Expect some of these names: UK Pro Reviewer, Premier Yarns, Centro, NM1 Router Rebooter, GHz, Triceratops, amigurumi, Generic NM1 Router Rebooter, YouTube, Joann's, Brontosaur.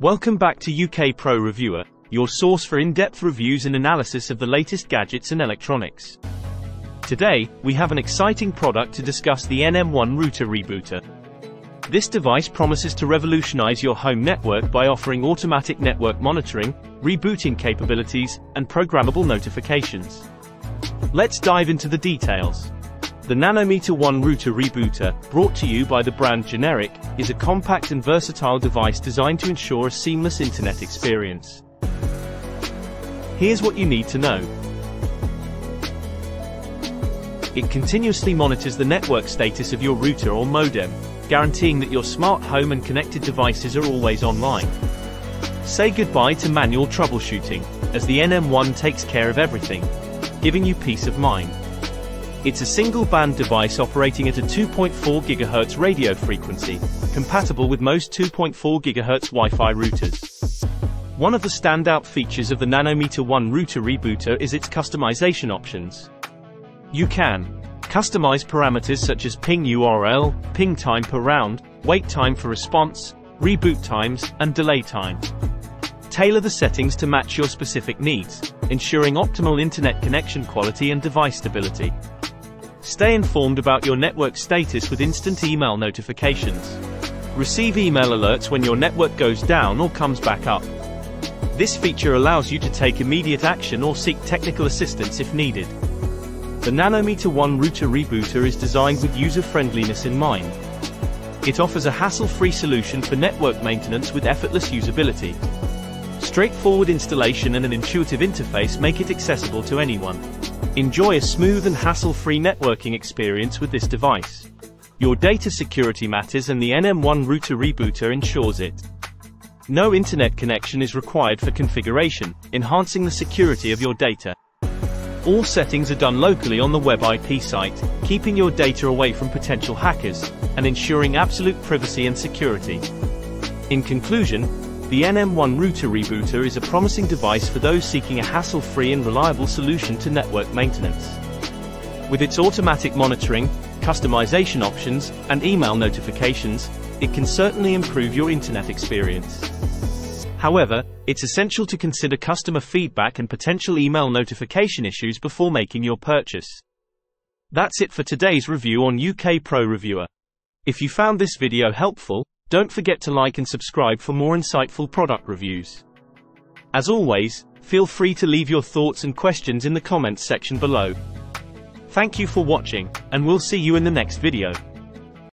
Welcome back to UK Pro Reviewer, your source for in-depth reviews and analysis of the latest gadgets and electronics. Today, we have an exciting product to discuss, the NM1 Router Rebooter. This device promises to revolutionize your home network by offering automatic network monitoring, rebooting capabilities, and programmable notifications. Let's dive into the details. The Nanometer 1 Router Rebooter, brought to you by the brand Generic, is a compact and versatile device designed to ensure a seamless internet experience. Here's what you need to know. It continuously monitors the network status of your router or modem, guaranteeing that your smart home and connected devices are always online. Say goodbye to manual troubleshooting, as the NM1 takes care of everything, giving you peace of mind. It's a single-band device operating at a 2.4 GHz radio frequency, compatible with most 2.4 GHz Wi-Fi routers. One of the standout features of the Nanometer 1 Router Rebooter is its customization options. You can customize parameters such as ping URL, ping time per round, wait time for response, reboot times, and delay time. Tailor the settings to match your specific needs, ensuring optimal internet connection quality and device stability. Stay informed about your network status with instant email notifications. Receive email alerts when your network goes down or comes back up. This feature allows you to take immediate action or seek technical assistance if needed. The Nanometer 1 Router Rebooter is designed with user-friendliness in mind. It offers a hassle-free solution for network maintenance with effortless usability. Straightforward installation and an intuitive interface make it accessible to anyone. Enjoy a smooth and hassle-free networking experience with this device. Your data security matters, and the NM1 Router Rebooter ensures it. No internet connection is required for configuration, enhancing the security of your data. All settings are done locally on the web IP site, keeping your data away from potential hackers, and ensuring absolute privacy and security. In conclusion, the NM1 Router Rebooter is a promising device for those seeking a hassle-free and reliable solution to network maintenance. With its automatic monitoring, customization options, and email notifications, it can certainly improve your internet experience. However, it's essential to consider customer feedback and potential email notification issues before making your purchase. That's it for today's review on UK Pro Reviewer. If you found this video helpful, don't forget to like and subscribe for more insightful product reviews. As always, feel free to leave your thoughts and questions in the comments section below. Thank you for watching, and we'll see you in the next video.